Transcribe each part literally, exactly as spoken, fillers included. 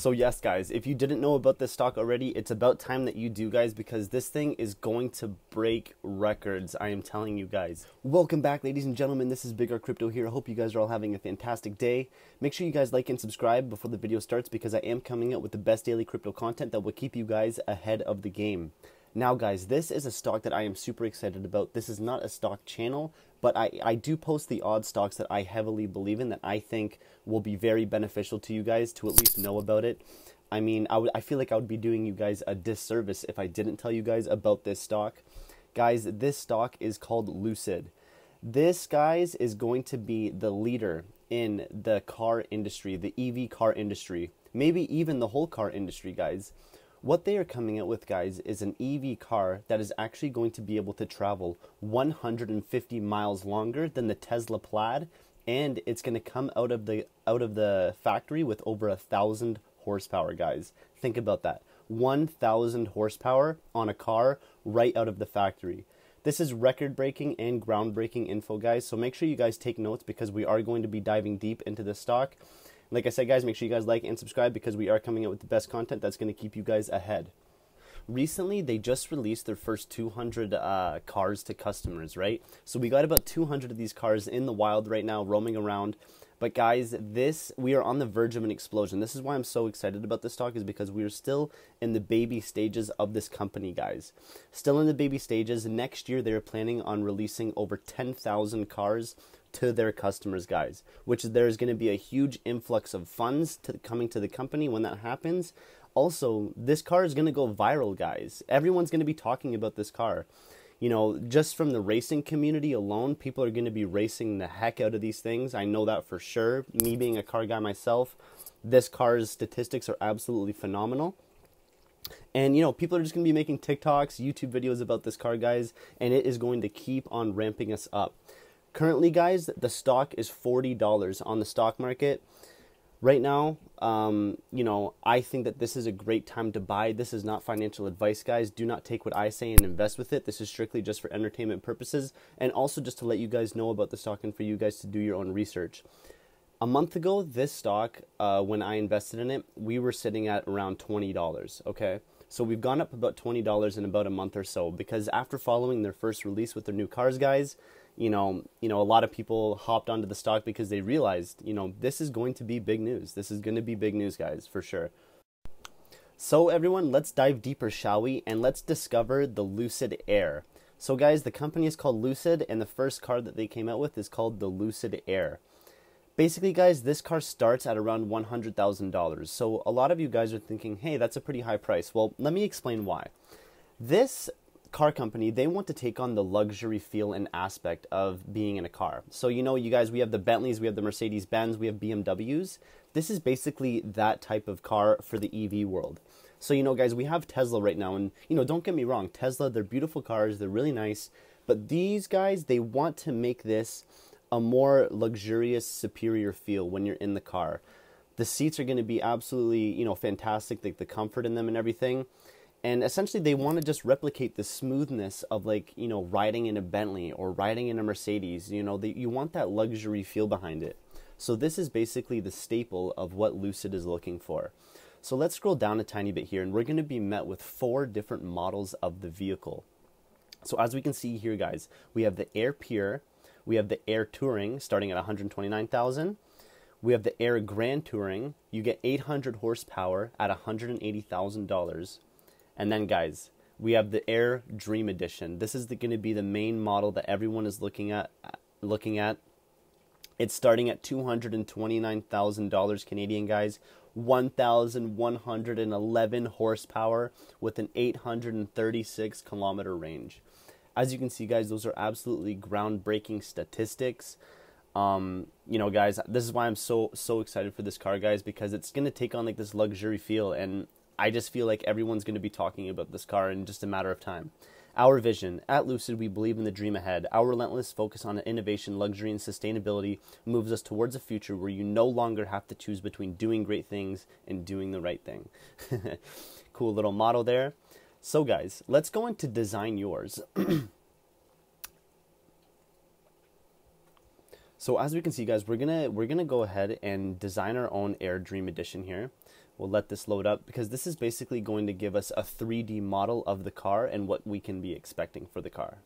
So yes, guys, if you didn't know about this stock already, it's about time that you do, guys, because this thing is going to break records. I am telling you guys. Welcome back, ladies and gentlemen. This is Big R Crypto here. I hope you guys are all having a fantastic day. Make sure you guys like and subscribe before the video starts, because I am coming out with the best daily crypto content that will keep you guys ahead of the game. Now, guys, this is a stock that I am super excited about. This is not a stock channel, but I, I do post the odd stocks that I heavily believe in that I think will be very beneficial to you guys to at least know about it. I mean, I, would, I feel like I would be doing you guys a disservice if I didn't tell you guys about this stock. Guys, this stock is called Lucid. This, guys, is going to be the leader in the car industry, the E V car industry, maybe even the whole car industry, guys. What they are coming out with, guys, is an E V car that is actually going to be able to travel one hundred fifty miles longer than the Tesla Plaid, and it's going to come out of the out of the factory with over a thousand horsepower, guys. Think about that, one thousand horsepower on a car right out of the factory. This is record-breaking and groundbreaking info, guys, so make sure you guys take notes because we are going to be diving deep into this stock. Like I said, guys, make sure you guys like and subscribe because we are coming out with the best content that's going to keep you guys ahead. Recently, they just released their first two hundred uh, cars to customers, right? So we got about two hundred of these cars in the wild right now, roaming around. But guys, this, we are on the verge of an explosion. This is why I'm so excited about this stock, is because we are still in the baby stages of this company, guys. Still in the baby stages. Next year, they're planning on releasing over ten thousand cars to their customers, guys, which there is going to be a huge influx of funds to, coming to the company when that happens. Also, this car is going to go viral, guys. Everyone's going to be talking about this car. You know, just from the racing community alone, people are going to be racing the heck out of these things. I know that for sure. Me being a car guy myself, this car's statistics are absolutely phenomenal. And, you know, people are just going to be making TikToks, YouTube videos about this car, guys, and it is going to keep on ramping us up. Currently, guys, the stock is forty dollars on the stock market. Right now, um, you know, I think that this is a great time to buy. This is not financial advice, guys. Do not take what I say and invest with it. This is strictly just for entertainment purposes and also just to let you guys know about the stock and for you guys to do your own research. A month ago, this stock, uh, when I invested in it, we were sitting at around twenty dollars, okay? So we've gone up about twenty dollars in about a month or so, because after following their first release with their new cars, guys, You know, you know, a lot of people hopped onto the stock because they realized, you know, this is going to be big news. This is going to be big news, guys, for sure. So everyone, let's dive deeper, shall we? And let's discover the Lucid Air. So guys, the company is called Lucid, and the first car that they came out with is called the Lucid Air. Basically, guys, this car starts at around one hundred thousand dollars. So a lot of you guys are thinking, hey, that's a pretty high price. Well, let me explain why. This car company, they want to take on the luxury feel and aspect of being in a car. So, you know, you guys, we have the Bentleys, we have the Mercedes-Benz, we have B M Ws. This is basically that type of car for the E V world. So, you know, guys, we have Tesla right now, and, you know, don't get me wrong, Tesla, they're beautiful cars, they're really nice, but these guys, they want to make this a more luxurious, superior feel when you're in the car. The seats are going to be absolutely, you know, fantastic, like the comfort in them and everything. And essentially, they want to just replicate the smoothness of, like, you know, riding in a Bentley or riding in a Mercedes. You know, the, you want that luxury feel behind it. So this is basically the staple of what Lucid is looking for. So let's scroll down a tiny bit here, and we're going to be met with four different models of the vehicle. So as we can see here, guys, we have the Air Pure, we have the Air Touring starting at one hundred twenty-nine thousand dollars. We have the Air Grand Touring. You get eight hundred horsepower at one hundred eighty thousand dollars. And then, guys, we have the Air Dream Edition. This is going to be the main model that everyone is looking at. Looking at, it's starting at two hundred twenty-nine thousand dollars Canadian, guys. one thousand one hundred eleven horsepower with an eight hundred thirty-six kilometer range. As you can see, guys, those are absolutely groundbreaking statistics. Um, you know, guys, this is why I'm so so excited for this car, guys, because it's going to take on like this luxury feel, and I just feel like everyone's going to be talking about this car in just a matter of time. Our vision. At Lucid, we believe in the dream ahead. Our relentless focus on innovation, luxury, and sustainability moves us towards a future where you no longer have to choose between doing great things and doing the right thing. Cool little motto there. So, guys, let's go into design yours. So, as we can see, guys, we're going to we're going to go ahead and design our own Air Dream Edition here. We'll let this load up because this is basically going to give us a three D model of the car and what we can be expecting for the car.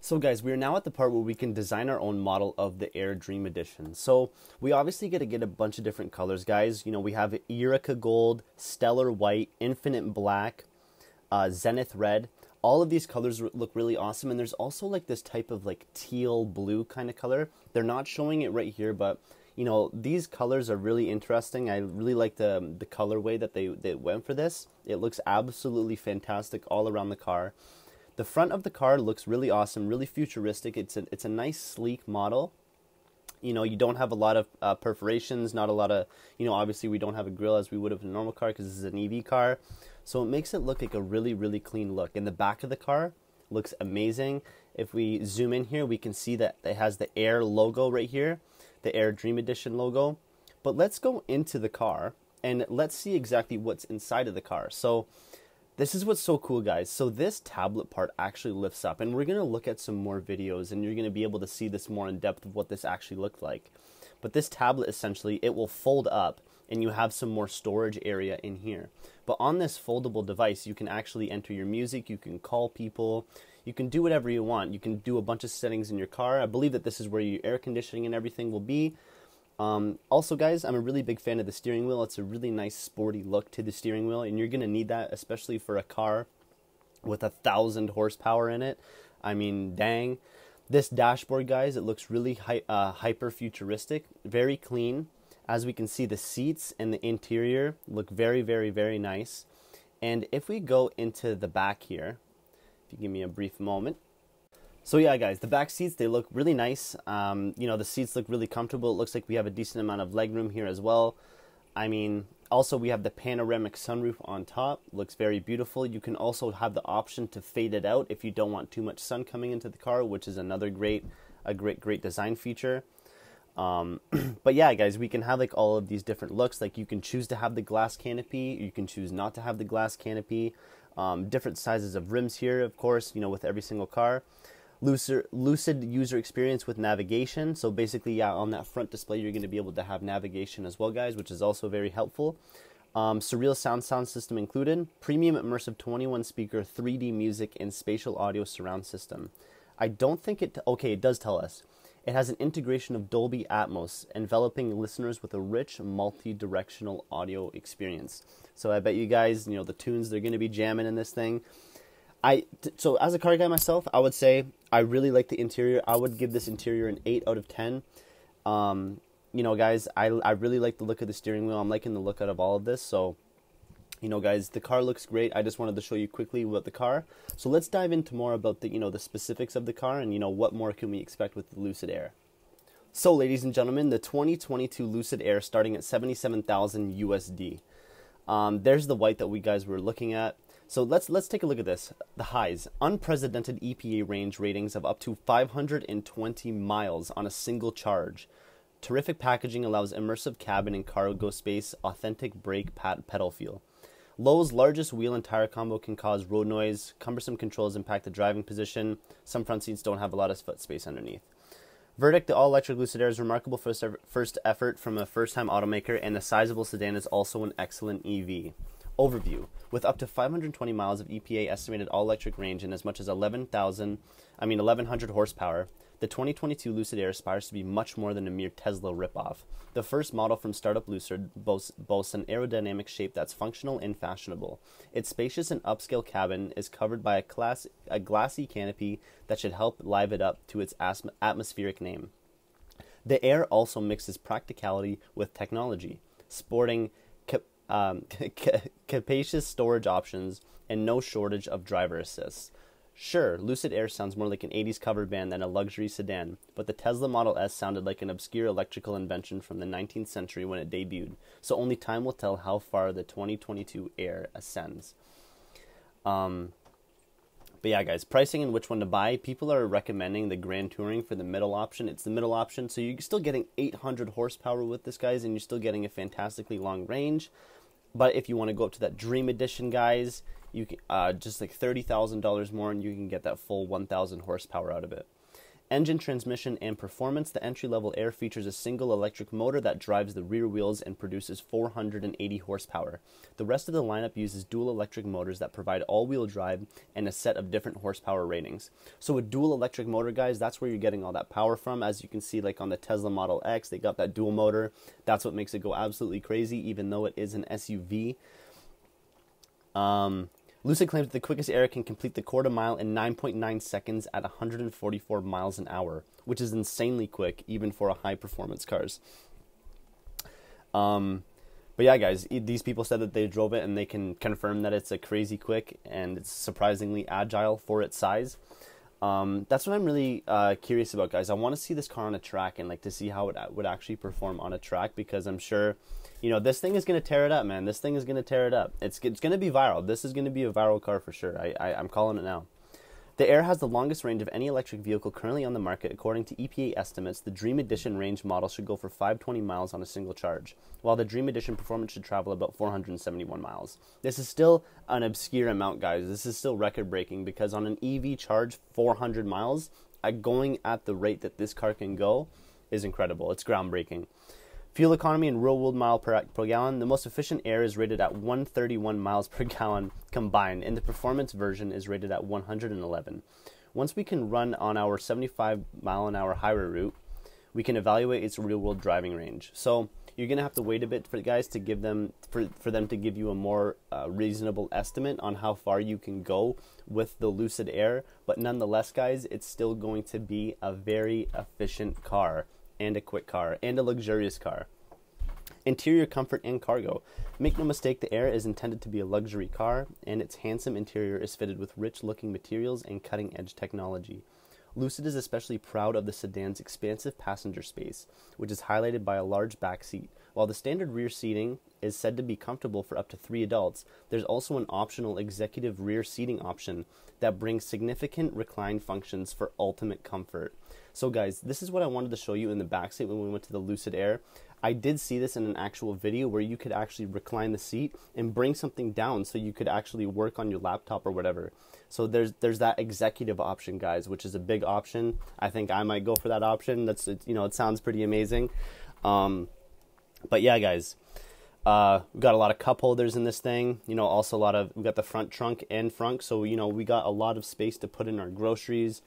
So guys, we are now at the part where we can design our own model of the Air Dream Edition. So we obviously get to get a bunch of different colors, guys. You know, we have Eureka Gold, Stellar White, Infinite Black, uh, Zenith Red. All of these colors look really awesome. And there's also like this type of like teal blue kind of color. They're not showing it right here, but you know, these colors are really interesting. I really like the, the colorway that they, they went for this. It looks absolutely fantastic all around the car. The front of the car looks really awesome, really futuristic. It's a, it's a nice, sleek model. You know, you don't have a lot of uh, perforations, not a lot of, you know, obviously we don't have a grill as we would have in a normal car because this is an E V car. So it makes it look like a really, really clean look. And the back of the car looks amazing. If we zoom in here, we can see that it has the Air logo right here, the Air Dream Edition logo. But let's go into the car and let's see exactly what's inside of the car. So this is what's so cool, guys. So this tablet part actually lifts up, and we're going to look at some more videos and you're going to be able to see this more in depth of what this actually looked like. But this tablet, essentially, it will fold up and you have some more storage area in here. But on this foldable device, you can actually enter your music, you can call people, you can do whatever you want. You can do a bunch of settings in your car. I believe that this is where your air conditioning and everything will be. Um, also, guys, I'm a really big fan of the steering wheel. It's a really nice sporty look to the steering wheel, and you're going to need that, especially for a car with a thousand horsepower in it. I mean, dang. This dashboard, guys, it looks really hi uh, hyper-futuristic, very clean. As we can see, the seats and the interior look very, very, very nice. And if we go into the back here, if you give me a brief moment. So yeah, guys, the back seats, they look really nice. Um, you know, the seats look really comfortable. It looks like we have a decent amount of legroom here as well. I mean, also we have the panoramic sunroof on top. Looks very beautiful. You can also have the option to fade it out if you don't want too much sun coming into the car, which is another great, a great, great design feature. Um, but yeah, guys, we can have like all of these different looks. Like you can choose to have the glass canopy. You can choose not to have the glass canopy. Um, different sizes of rims here, of course, you know, with every single car. Lucid user experience with navigation. So basically, yeah, on that front display, you're going to be able to have navigation as well, guys, which is also very helpful. Um, surreal sound sound system included. Premium immersive twenty-one speaker, three D music, and spatial audio surround system. I don't think it... Okay, it does tell us. It has an integration of Dolby Atmos, enveloping listeners with a rich, multi-directional audio experience. So I bet you guys, you know, the tunes, they're going to be jamming in this thing. I, so as a car guy myself, I would say I really like the interior. I would give this interior an eight out of ten. Um, you know, guys, I, I really like the look of the steering wheel. I'm liking the look out of all of this. So, you know, guys, the car looks great. I just wanted to show you quickly about the car. So let's dive into more about the, you know, the specifics of the car and, you know, what more can we expect with the Lucid Air. So, ladies and gentlemen, the twenty twenty-two Lucid Air starting at seventy-seven thousand U S D. Um, there's the white that we guys were looking at. So let's let's take a look at this. The highs, unprecedented E P A range ratings of up to five hundred twenty miles on a single charge. Terrific packaging allows immersive cabin and cargo space, authentic brake pad pedal feel. Lowe's largest wheel and tire combo can cause road noise. Cumbersome controls impact the driving position. Some front seats don't have a lot of foot space underneath. Verdict, the all-electric Lucid Air is remarkable first, first effort from a first-time automaker, and the sizable sedan is also an excellent E V. Overview, with up to five hundred twenty miles of E P A estimated all-electric range and as much as eleven thousand, I mean eleven hundred horsepower, the twenty twenty-two Lucid Air aspires to be much more than a mere Tesla ripoff. The first model from startup Lucid boasts, boasts an aerodynamic shape that's functional and fashionable. Its spacious and upscale cabin is covered by a, class, a glassy canopy that should help live it up to its atmospheric name. The Air also mixes practicality with technology, sporting Um, capacious storage options and no shortage of driver assists. Sure, Lucid Air sounds more like an eighties cover band than a luxury sedan, but the Tesla Model S sounded like an obscure electrical invention from the nineteenth century when it debuted, so only time will tell how far the twenty twenty-two Air ascends. Um, but yeah, guys, pricing and which one to buy. People are recommending the Grand Touring for the middle option. It's the middle option, so you're still getting eight hundred horsepower with this, guys, and you're still getting a fantastically long range. But if you want to go up to that Dream Edition, guys, you can, uh, just like thirty thousand dollars more, and you can get that full one thousand horsepower out of it. Engine, transmission, and performance. The entry-level Air features a single electric motor that drives the rear wheels and produces four hundred eighty horsepower. The rest of the lineup uses dual electric motors that provide all-wheel drive and a set of different horsepower ratings. So with dual electric motor, guys, that's where you're getting all that power from. As you can see, like on the Tesla Model X, they got that dual motor. That's what makes it go absolutely crazy, even though it is an S U V. Um... Lucid claims that the quickest Air can complete the quarter mile in nine point nine seconds at one hundred forty-four miles an hour, which is insanely quick, even for a high-performance cars. Um, but yeah, guys, these people said that they drove it, and they can confirm that it's a crazy quick, and it's surprisingly agile for its size. Um, that's what I'm really uh, curious about, guys. I want to see this car on a track and like to see how it would actually perform on a track, because I'm sure, you know, this thing is going to tear it up, man. This thing is going to tear it up. It's, it's going to be viral. This is going to be a viral car for sure. I, I, I'm calling it now. The Air has the longest range of any electric vehicle currently on the market. According to E P A estimates, the Dream Edition range model should go for five hundred twenty miles on a single charge, while the Dream Edition Performance should travel about four hundred seventy-one miles. This is still an obscure amount, guys. This is still record-breaking, because on an E V charge, four hundred miles, going at the rate that this car can go is incredible. It's groundbreaking. Fuel economy and real-world mile per, per gallon. The most efficient Air is rated at one hundred thirty-one miles per gallon combined, and the performance version is rated at one hundred eleven. Once we can run on our seventy-five mile an hour highway route, we can evaluate its real-world driving range. So you're gonna have to wait a bit for guys to give them for for them to give you a more uh, reasonable estimate on how far you can go with the Lucid Air. But nonetheless, guys, it's still going to be a very efficient car, and a quick car, and a luxurious car. Interior comfort and cargo. Make no mistake, the Air is intended to be a luxury car, and its handsome interior is fitted with rich-looking materials and cutting-edge technology. Lucid is especially proud of the sedan's expansive passenger space, which is highlighted by a large back seat. While the standard rear seating is said to be comfortable for up to three adults, there's also an optional executive rear seating option that brings significant recline functions for ultimate comfort. So guys, this is what I wanted to show you in the back seat when we went to the Lucid Air. I did see this in an actual video where you could actually recline the seat and bring something down so you could actually work on your laptop or whatever. So there's there's that executive option, guys, which is a big option. I think I might go for that option. That's, you know, it sounds pretty amazing. Um, but yeah, guys, uh, we've got a lot of cup holders in this thing. You know, also a lot of, we got the front trunk and frunk. So, you know, we got a lot of space to put in our groceries,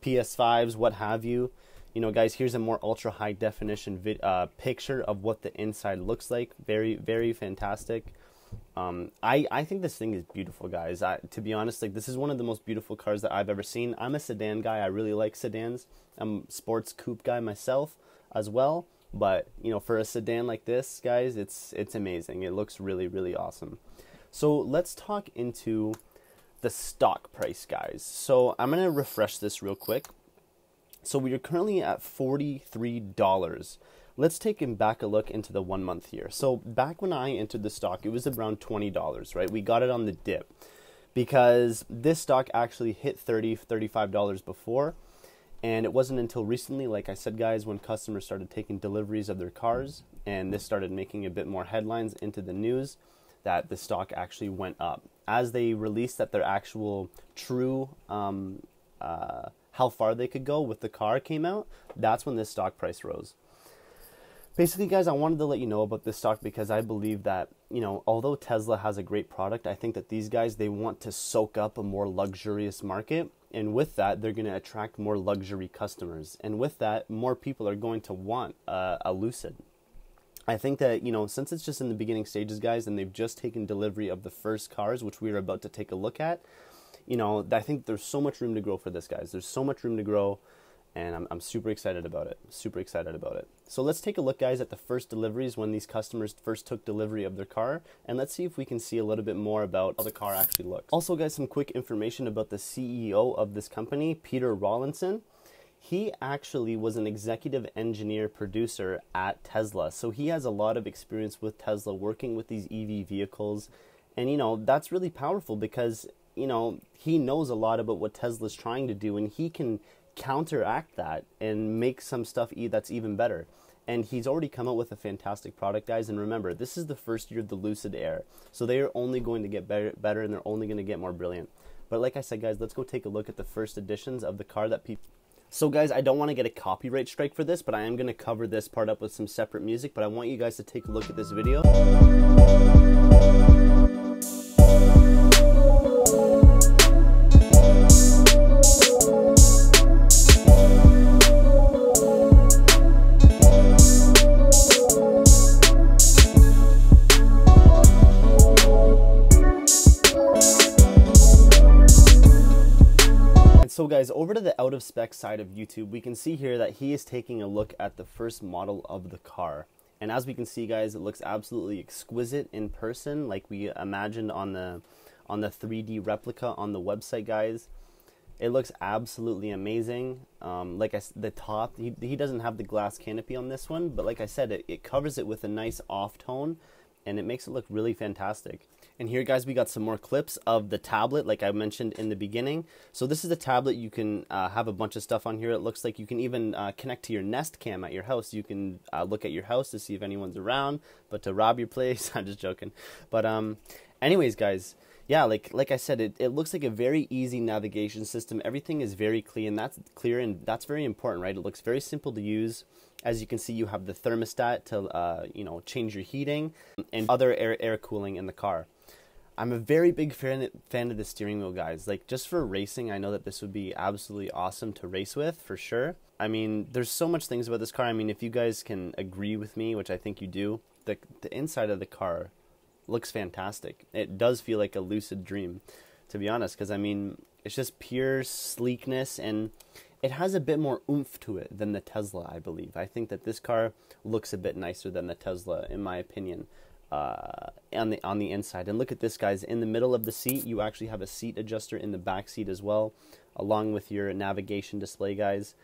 P S fives, what have you. You know, guys, here's a more ultra high definition vid uh, picture of what the inside looks like. Very, very fantastic. Um, I, I think this thing is beautiful, guys. I, to be honest, like, this is one of the most beautiful cars that I've ever seen. I'm a sedan guy. I really like sedans. I'm a sports coupe guy myself as well. But, you know, for a sedan like this, guys, it's, it's amazing. It looks really, really awesome. So let's talk into the stock price, guys. So I'm going to refresh this real quick. So we are currently at forty-three dollars. Let's take him back a look into the one month here. So back when I entered the stock, it was around twenty dollars, right? We got it on the dip because this stock actually hit thirty, thirty-five dollars before. And it wasn't until recently, like I said, guys, when customers started taking deliveries of their cars and this started making a bit more headlines into the news, that the stock actually went up. As they released that their actual true, um, uh, how far they could go with the car came out, that's when this stock price rose. Basically, guys, I wanted to let you know about this stock because I believe that, you know, although Tesla has a great product, I think that these guys, they want to soak up a more luxurious market. And with that, they're going to attract more luxury customers. And with that, more people are going to want uh, a Lucid. I think that, you know, since it's just in the beginning stages, guys, and they've just taken delivery of the first cars, which we are about to take a look at, you know, I think there's so much room to grow for this, guys. There's so much room to grow, and I'm, I'm super excited about it. Super excited about it. So let's take a look, guys, at the first deliveries when these customers first took delivery of their car, and let's see if we can see a little bit more about how the car actually looks. Also, guys, some quick information about the C E O of this company, Peter Rawlinson. He actually was an executive engineer producer at Tesla, so he has a lot of experience with Tesla working with these E V vehicles, and, you know, that's really powerful because, you know, he knows a lot about what Tesla's trying to do, and he can counteract that and make some stuff e that's even better. And he's already come out with a fantastic product, guys. And remember, this is the first year of the Lucid Air, so they are only going to get better, better, and they're only going to get more brilliant. But like I said, guys, let's go take a look at the first editions of the car that people So guys, I don't want to get a copyright strike for this, but I am going to cover this part up with some separate music, but I want you guys to take a look at this video. So guys, over to the out of spec side of YouTube, we can see here that he is taking a look at the first model of the car. And as we can see guys, it looks absolutely exquisite in person, like we imagined on the on the three D replica on the website guys. It looks absolutely amazing. Um, like I, the top, he, he doesn't have the glass canopy on this one, but like I said, it, it covers it with a nice off tone and it makes it look really fantastic. And here guys, we got some more clips of the tablet like I mentioned in the beginning. So this is the tablet. You can uh, have a bunch of stuff on here. It looks like you can even uh, connect to your Nest Cam at your house. You can uh, look at your house to see if anyone's around, but to rob your place. I'm just joking. But um, anyways guys, yeah, like like I said, it, it looks like a very easy navigation system. Everything is very clean. That's clear and that's very important, right? It looks very simple to use. As you can see, you have the thermostat to uh, you know, change your heating and other air, air cooling in the car. I'm a very big fan fan of the steering wheel, guys. Like, just for racing, I know that this would be absolutely awesome to race with, for sure. I mean, there's so much things about this car. I mean, if you guys can agree with me, which I think you do, the, the inside of the car looks fantastic. It does feel like a lucid dream, to be honest, because, I mean, it's just pure sleekness, and it has a bit more oomph to it than the Tesla, I believe. I think that this car looks a bit nicer than the Tesla, in my opinion. Uh, on the on the inside, and look at this guys, in the middle of the seat you actually have a seat adjuster in the back seat as well, along with your navigation display guys.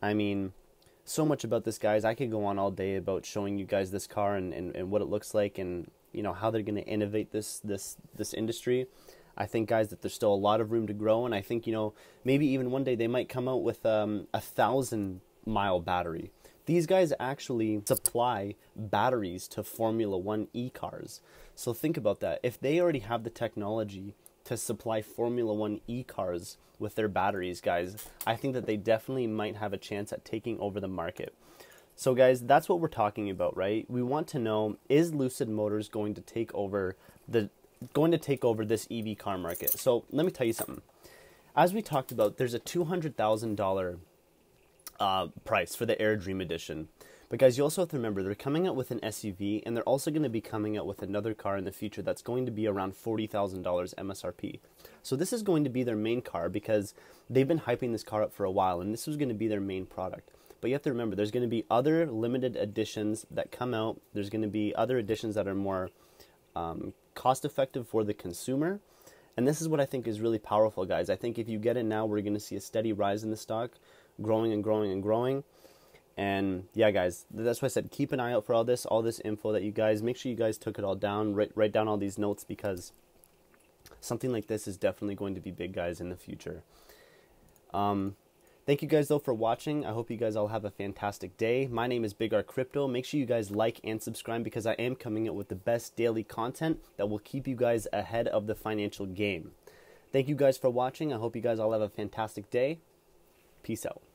I mean, so much about this guys. I could go on all day about showing you guys this car and, and, and what it looks like, and you know how they're going to innovate this this this industry. I think guys that there's still a lot of room to grow, and I think, you know, maybe even one day they might come out with um, a thousand mile battery. These guys actually supply batteries to Formula One e-cars. So think about that. If they already have the technology to supply Formula One e-cars with their batteries, guys, I think that they definitely might have a chance at taking over the market. So guys, that's what we're talking about, right? We want to know, is Lucid Motors going to take over the going to take over this E V car market? So let me tell you something. As we talked about, there's a two hundred thousand dollar Uh, price for the AirDream edition, but guys, you also have to remember they're coming out with an S U V, and they're also going to be coming out with another car in the future that's going to be around forty thousand dollars M S R P. So this is going to be their main car, because they've been hyping this car up for a while, and this was going to be their main product. But you have to remember, there's going to be other limited editions that come out. There's going to be other editions that are more um, cost effective for the consumer. And this is what I think is really powerful, guys. I think if you get it now, we're going to see a steady rise in the stock, growing and growing and growing. And yeah, guys, that's why I said keep an eye out for all this, all this info that you guys, make sure you guys took it all down, write, write down all these notes, because something like this is definitely going to be big, guys, in the future. Um, thank you guys, though, for watching. I hope you guys all have a fantastic day. My name is Big R Crypto. Make sure you guys like and subscribe, because I am coming out with the best daily content that will keep you guys ahead of the financial game. Thank you guys for watching. I hope you guys all have a fantastic day. Peace out.